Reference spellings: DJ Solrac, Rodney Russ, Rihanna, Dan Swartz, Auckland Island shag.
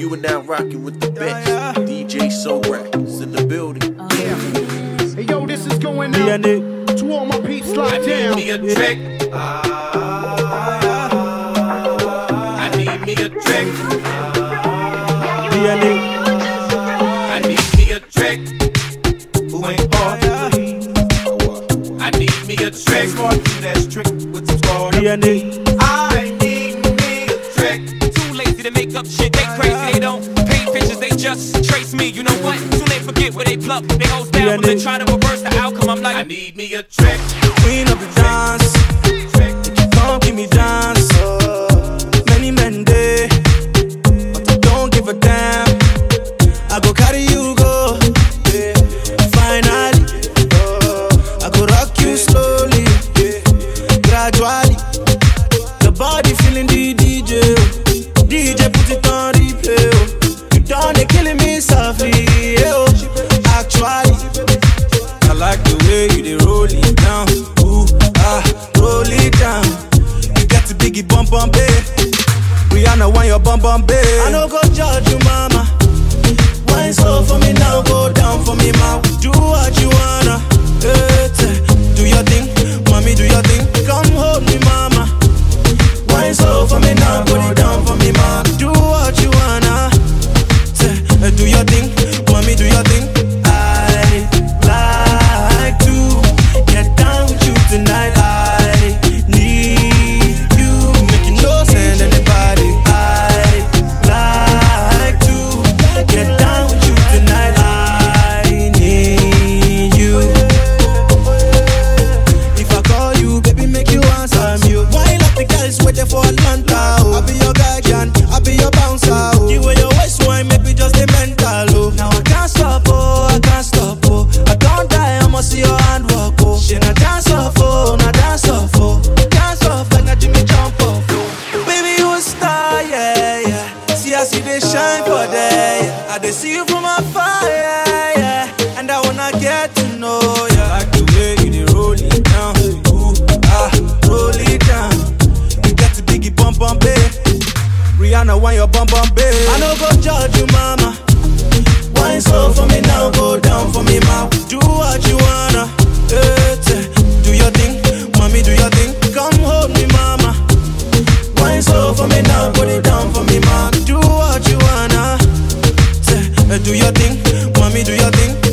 You are now rocking with the best. DJ Solrac is in the building. Yeah. Hey yo, this is going out to all my peeps. Slide down. I need me a trick. I need me a trick. I need me a trick. Who ain't bought? I need me a trick. That's trick with some score. I need me a trick. Too lazy to make up shit. They crazy. They don't paint pictures. They just trace me. You know what? Soon they forget where they pluck. They hold down when they try to reverse the outcome. I'm like, I need me a trick. Queen of the dance. Don't give me dance. Many men there, but I don't give a damn. I go carry you go. Finally, I go rock you slowly, gradually. The body feeling the DJ. DJ put it on replay. You done they killing me softly. Actually, I like the way you dey roll it down. Ooh, ah, roll it down. You got the biggie bum bum babe. Rihanna want your bum bum babe. I no go judge you, mama. Wine slow for me now, go down for me, ma. Do what you wanna. Do your thing, mommy, do your thing. Come hold me, mama. Wine slow for me now, put it down for me, ma. Do what you wanna. Do your thing, mommy, do your thing. I like to get down with you tonight. I need you, make you no send anybody. I like to get down with you tonight. I need you. If I call you, baby, make you answer me. Why like the girl is waiting for Atlanta? I'll be your guardian, I'll be your bouncer. Give away your waist wine, maybe just a mental. Now I can't stop, oh, I can't stop, oh. I don't die, I must see your hand walk, oh. She na dance off, oh, na dance off, oh. Dance off like na Jimmy jump off, oh. Baby, you a star, yeah, yeah. See, I see they shine for day, yeah. I dey see you from afar, yeah, yeah. And I wanna get to know, yeah. I like the way you dey roll it down. Ooh, ah, roll it down. You got the biggie bum bum, babe. Rihanna want your bum bum, babe. I no go judge you, mama. Wine slow for me now, go down for me, ma. Do what you wanna, do your thing, mommy, do your thing. Come hold me, mama. Wine slow for me now, put it down for me, ma. Do what you wanna, do your thing, mommy, do your thing.